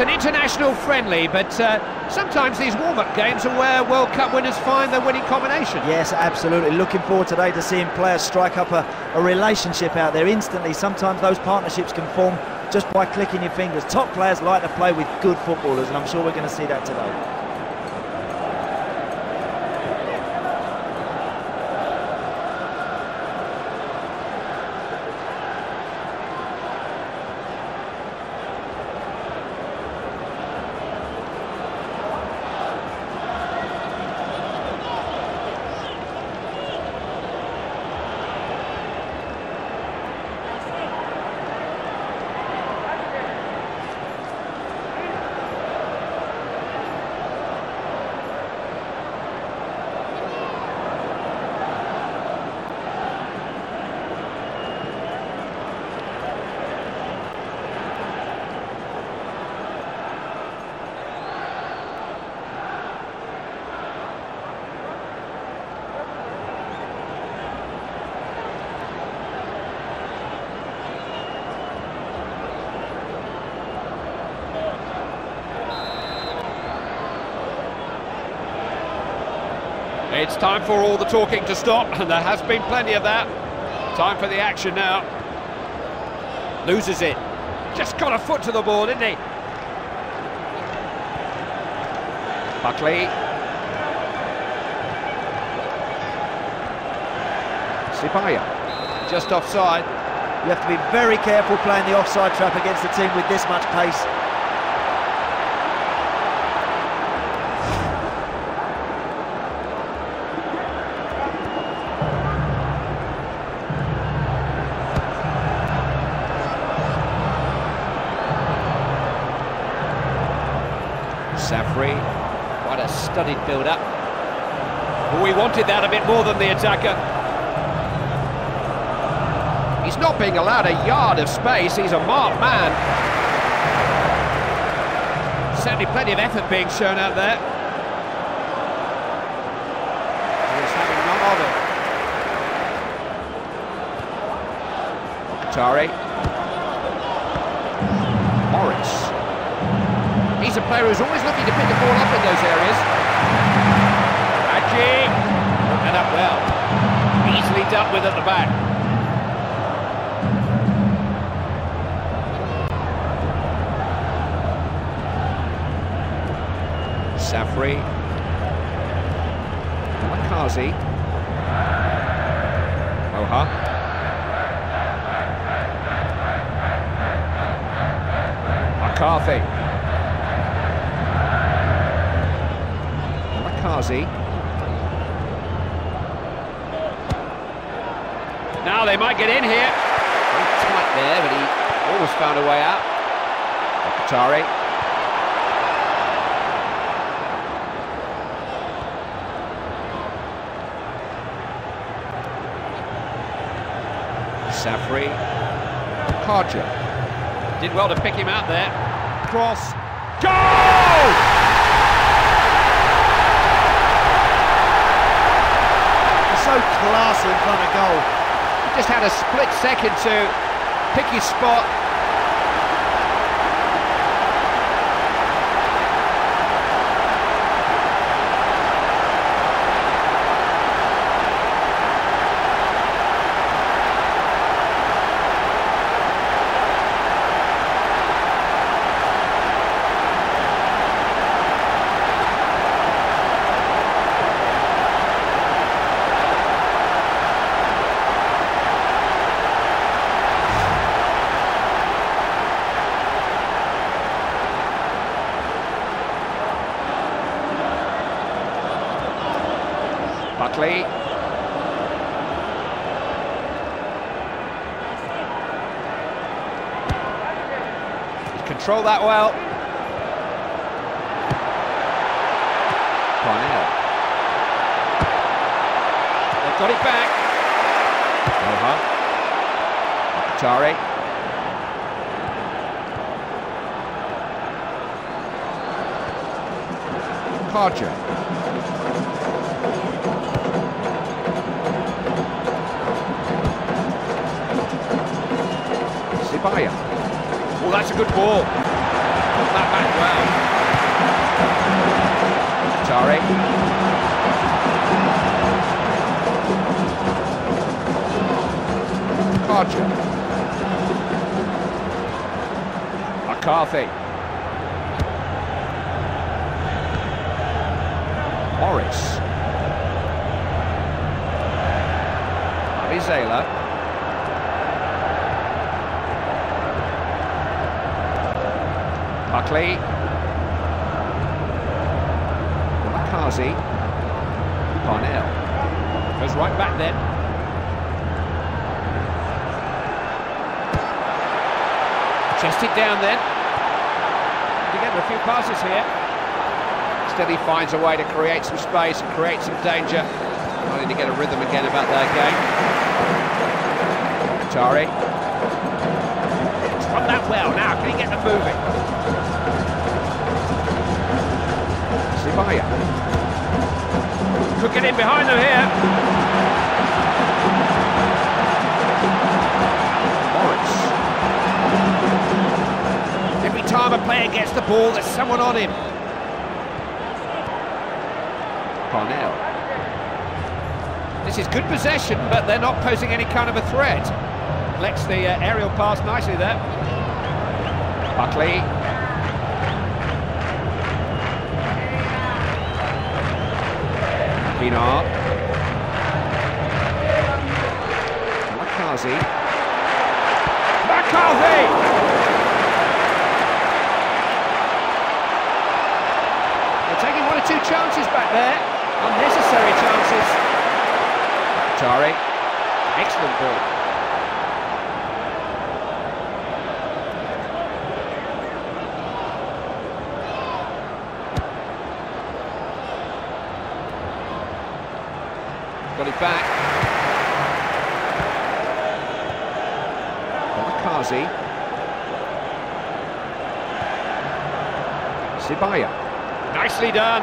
It's an international friendly, but sometimes these warm-up games are where World Cup winners find their winning combination. Yes, absolutely. Looking forward today to seeing players strike up a relationship out there instantly. Sometimes those partnerships can form just by clicking your fingers. Top players like to play with good footballers, and I'm sure we're going to see that today. It's time for all the talking to stop, and there has been plenty of that. Time for the action now. Loses it. Just got a foot to the ball, didn't he? Buckley. Sibaya. Just offside. You have to be very careful playing the offside trap against a team with this much pace. Safri, quite a studied build-up. We wanted that a bit more than the attacker. He's not being allowed a yard of space, he's a marked man. Certainly plenty of effort being shown out there. He's having none of it. Tari. Morris. He's a player who's always looking to pick the ball up in those areas. Aji, and up well. Easily dealt with at the back. Safri. Makazi. Moha. McCarthy. Now they might get in here. Very tight there, but he almost found a way out. Qatari. Safri. Karja. Did well to pick him out there. Cross. Goal! So classy in front of goal. He just had a split second to pick his spot. Buckley. Control that well. Parnell. They've got it back. Atari. Carter. Well, that's a good ball. brought that back well. Tari. Karcher. McCarthy. Morris. Abizela. Buckley, Makazi, Parnell, goes right back then. Chest it down then, together a few passes here. Steady finds a way to create some space and create some danger. I need to get a rhythm again about their game. Atari. From that well now, can he get them moving? Sibaya. Could get in behind them here. Morris. Every time a player gets the ball, there's someone on him. Parnell. This is good possession, but they're not posing any kind of a threat. Collects the aerial pass nicely there. Buckley. Pienaar. McCarthy. McCarthy! They're taking one or two chances back there. Unnecessary chances. Tari. Excellent ball. Got it back. Makazi. Sibaya. Nicely done.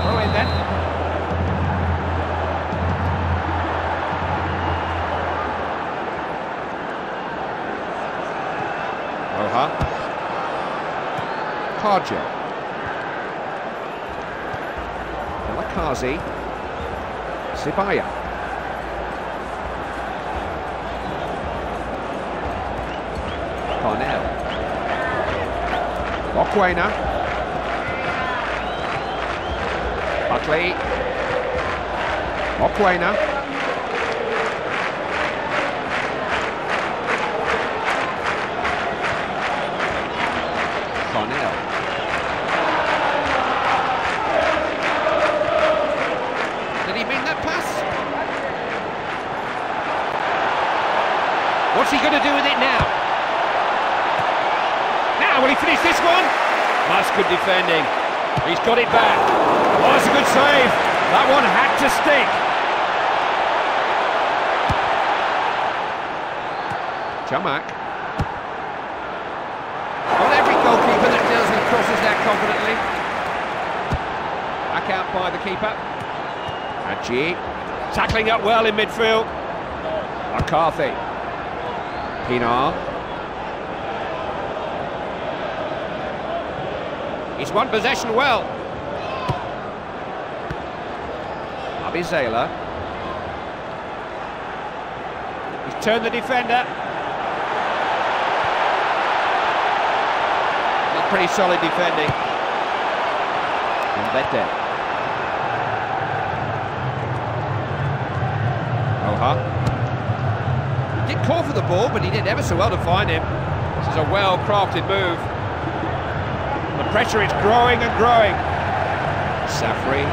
Throw in then. Oha. Cargill. Kazi, Sibaya, Parnell, Okwena, Buckley, Okwena, Parnell. What's he going to do with it now? Now, will he finish this one? That's good defending. He's got it back. Oh, that's a good save. That one had to stick. Chamakh. Not every goalkeeper that deals with crosses that confidently. Back out by the keeper. Haji. Tackling up well in midfield. McCarthy. Pienaar. He's won possession well. Abizela. He's turned the defender. That's pretty solid defending. Mbete. Oha. Did call for the ball, but he did ever so well to find him. This is a well-crafted move. The pressure is growing and growing. Safri.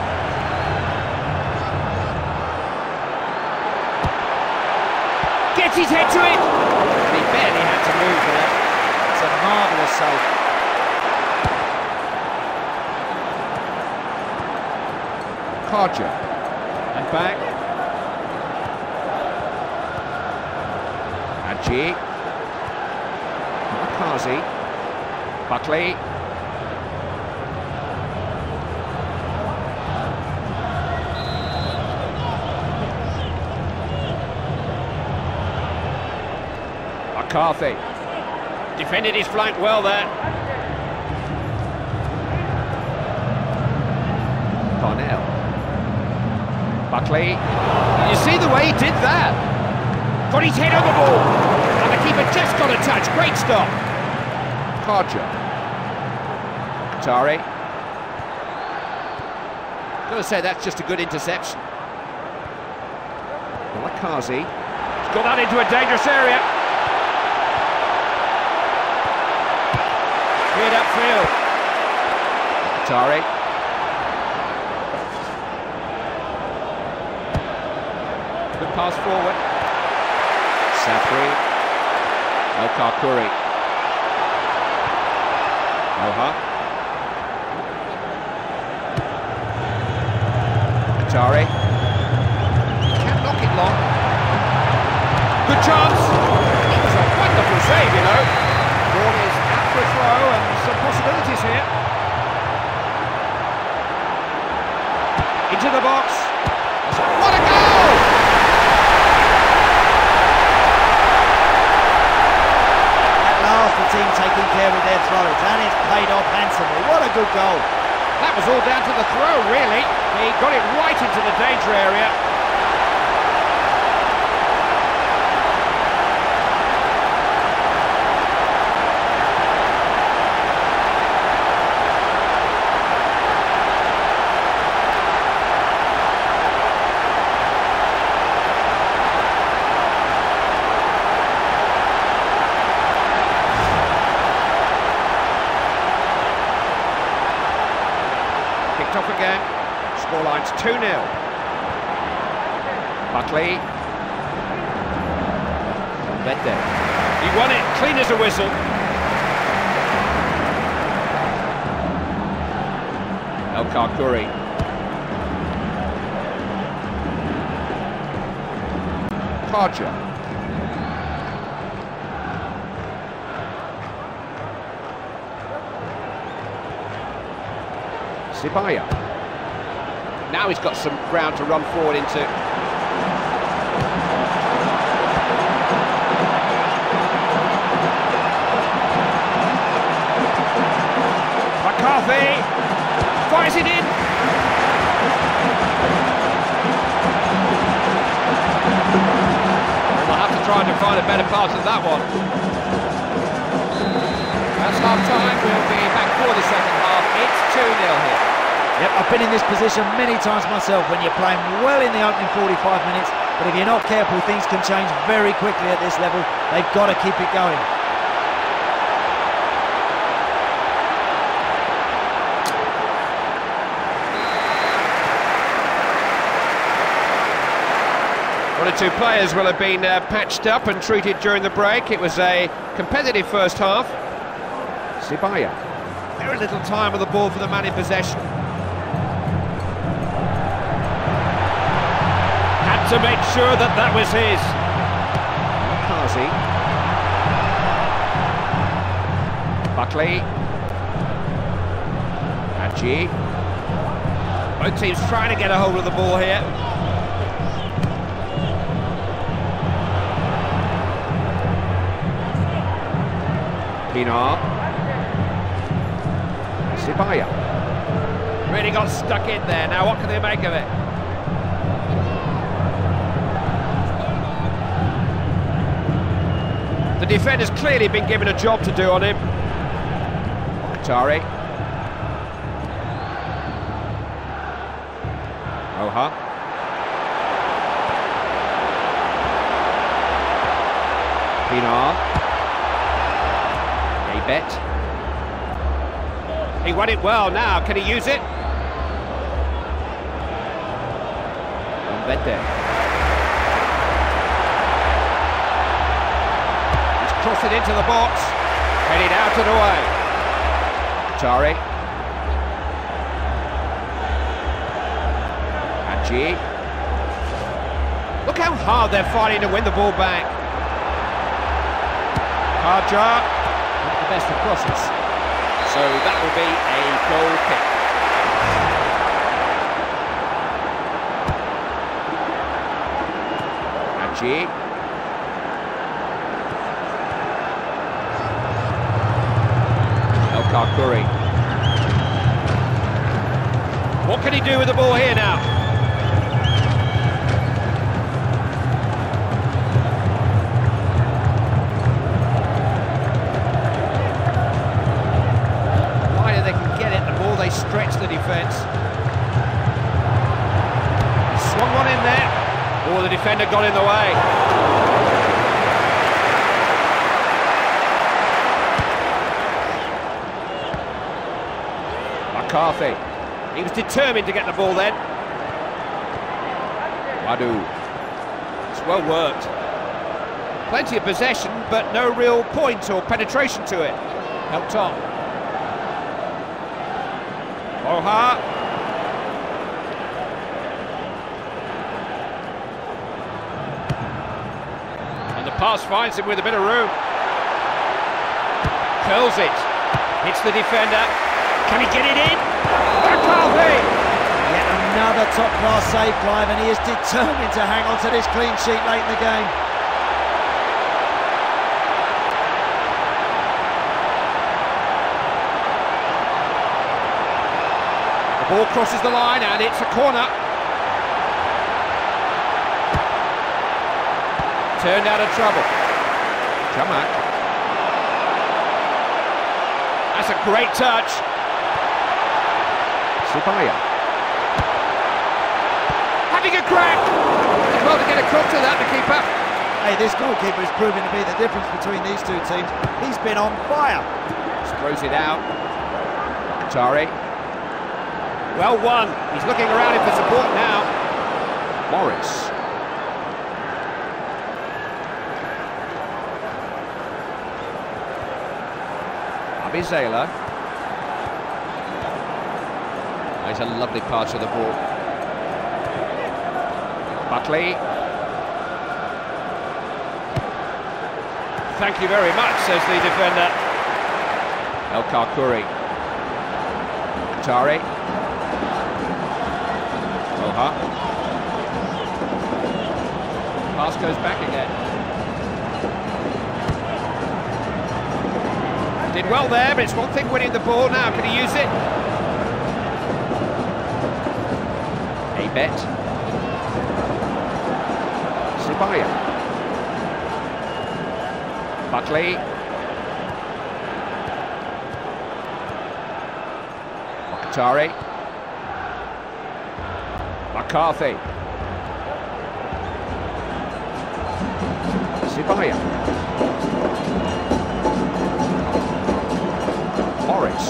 Gets his head to it! And he barely had to move there. It's a marvellous save. Karcher. And back. G. Makazi. Buckley. McCarthy. Defended his flank well there. Parnell. Buckley. You see the way he did that? Got his head on the ball. And the keeper just got a touch. Great stop. Carger. Qatari. Got to say that's just a good interception. Malakazi. He's got that into a dangerous area. Cleared upfield. Qatari. Good pass forward. Safri. El Kharkouri. Moha. Qatari. Can't knock it long. Good chance. It was a wonderful save, you know. Ball is out for a throw and some possibilities here. Into the box. What a goal! At last, the team taking care of their throws, and it's paid off handsomely. What a good goal. That was all down to the throw, really. He got it right into the danger area. Picked up again. Scoreline's 2-0. Buckley. Bette. He won it, clean as a whistle. El Kharkouri. Parcher. Sibaya. Now he's got some ground to run forward into. McCarthy fires it in. They'll have to try and find a better pass than that one. That's half time. We'll be back for the second half. It's 2-0 here. Yep, I've been in this position many times myself when you're playing well in the opening 45 minutes, but if you're not careful, things can change very quickly at this level. They've got to keep it going. One or two players will have been patched up and treated during the break. It was a competitive first half. Sibaya. Very little time with the ball for the man in possession. To make sure that that was his. Kazi. Buckley. Adji. Both teams trying to get a hold of the ball here. Pienaar. Sibaya. Really got stuck in there. Now what can they make of it? The defender's clearly been given a job to do on him. Qatari. Moha. Pienaar. A bet. He won it well now. Can he use it? And bet there. Cross it into the box, headed out and away. Qatari. Adji. Look how hard they're fighting to win the ball back. Karja. Not the best of crosses. So that will be a goal kick. Adji. Kharkouri. What can he do with the ball here now? Why do they can get it the ball? They stretch the defence. Swung one in there. Oh, the defender got in the way. McCarthy. He was determined to get the ball then. Ouaddou. It's well worked. Plenty of possession, but no real point or penetration to it. Helped on. Oha. And the pass finds him with a bit of room. Curls it. Hits the defender. Can he get it in? McCarthy! Yet another top-class save, Clive, and he is determined to hang on to this clean sheet late in the game. The ball crosses the line and it's a corner. Turned out of trouble. Chamakh. That's a great touch. Having a crack! It's well to get across to that, the keeper. Hey, this goalkeeper is proving to be the difference between these two teams. He's been on fire. Just throws it out. Atari. Well won. He's looking around him for support now. Morris. Abizela. It's a lovely pass of the ball. Buckley. Thank you very much, says the defender. El Kharkouri. Atari. Oha. Pass goes back again. Did well there, but it's one thing winning the ball now. Can he use it? Bet. Sibaya. Buckley. Mokhtari. McCarthy. Sibaya. Morris.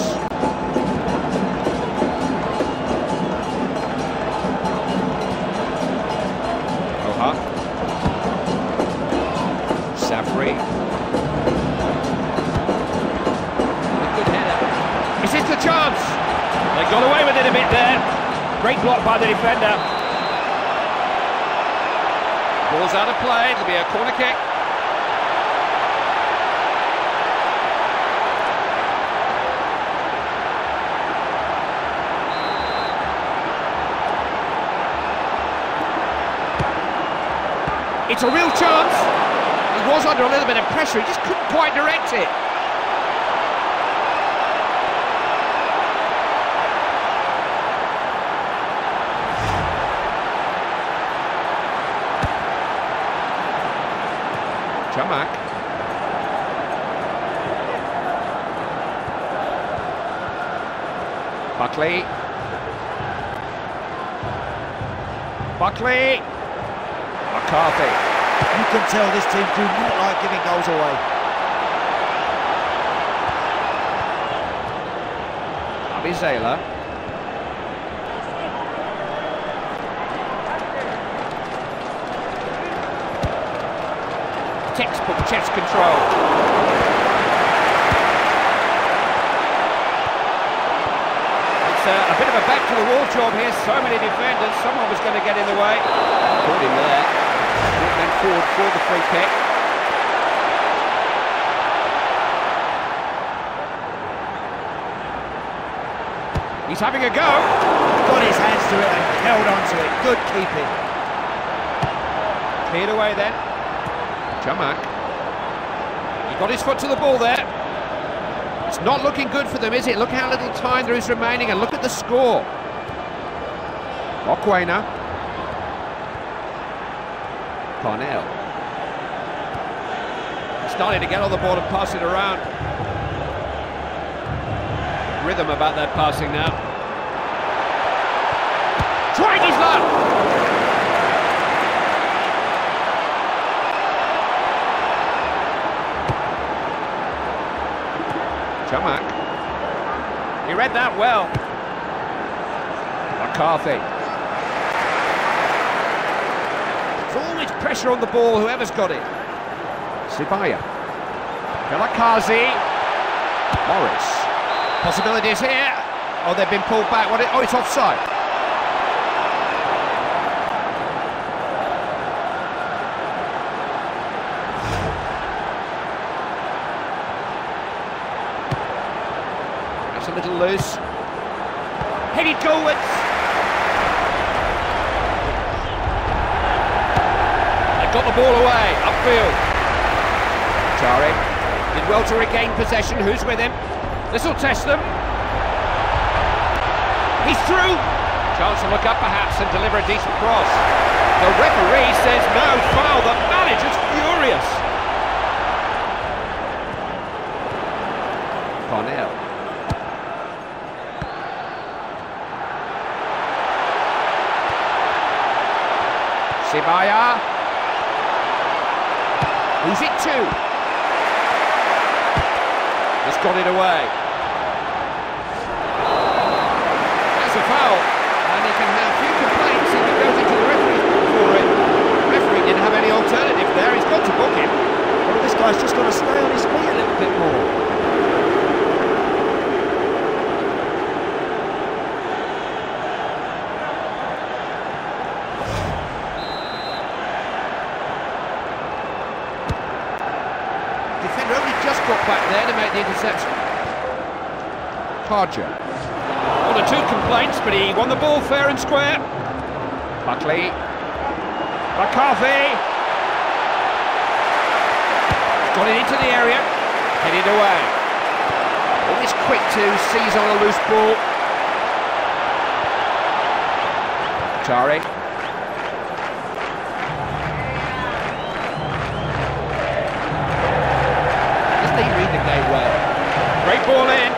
Chance. They got away with it a bit there. Great block by the defender. Ball's out of play. It'll be a corner kick. It's a real chance. He was under a little bit of pressure. He just couldn't quite direct it. Chamakh. Buckley. McCarthy. You can tell this team do not like giving goals away. Abizela. Textbook chest control. It's a bit of a back-to-the-wall job here. So many defenders. Someone was going to get in the way. Put him there. Went forward for the free kick. He's having a go. Got his hands to it and held on to it. Good keeping. Cleared away then. Chamakh. He got his foot to the ball there. It's not looking good for them, is it? Look how little time there is remaining, and look at the score. Okwena. Parnell. Starting to get on the board and pass it around. Rhythm about that passing now. Trying his luck! Chamakh. He read that well. McCarthy. There's always pressure on the ball, whoever's got it. Sibaya. Galakazi. Morris. Possibilities here. Oh, they've been pulled back. What? Oh, it's offside. A little loose, headed goalwards, they got the ball away, upfield. Chari did well to regain possession. Who's with him? This will test them. He's through. Chance to look up perhaps and deliver a decent cross. The referee says no foul. The manager's furious. Parnell. Sibaya. Who's it to? He's got it away. That's a foul, and he can have few complaints if it goes into the referee's book for it. The referee didn't have any alternative there, he's got to book him. Well, this guy's just got to stay on his feet a little bit more. Defender only just got back there to make the interception. Tarja. One or two complaints, but he won the ball fair and square. Buckley. McCarthy. Got it into the area. Headed away. Always quick to seize on a loose ball. Tari. Great ball in.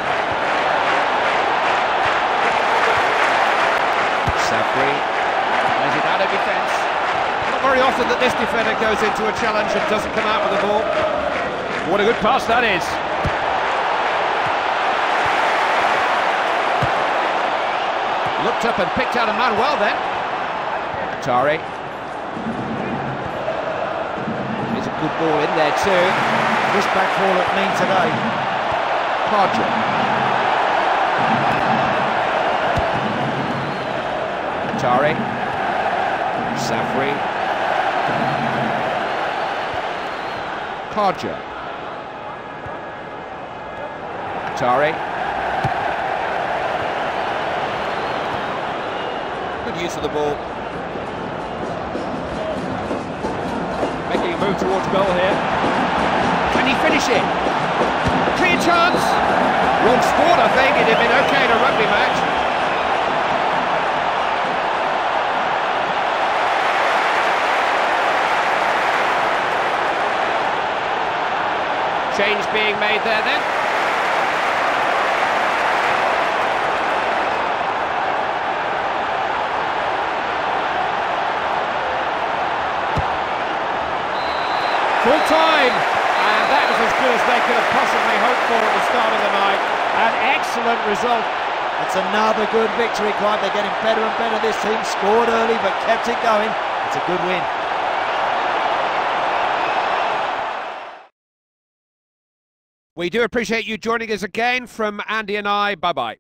Safri plays it out of defence. Not very often that this defender goes into a challenge and doesn't come out with the ball. What a good pass that is. Looked up and picked out a man well then. Tari. There's a good ball in there too. This back ball at mean today. Carter. Atari. Safri. Carter. Atari. Good use of the ball. Making a move towards goal here. Can he finish it? Clear chance. Wrong sport, I think. It'd have been okay in a rugby match. Change being made there then. Full time. And that was as good as they could have possibly hoped for at the start of the night. An excellent result. It's another good victory, Clive. They're getting better and better. This team scored early but kept it going. It's a good win. We do appreciate you joining us again. From Andy and I, bye-bye.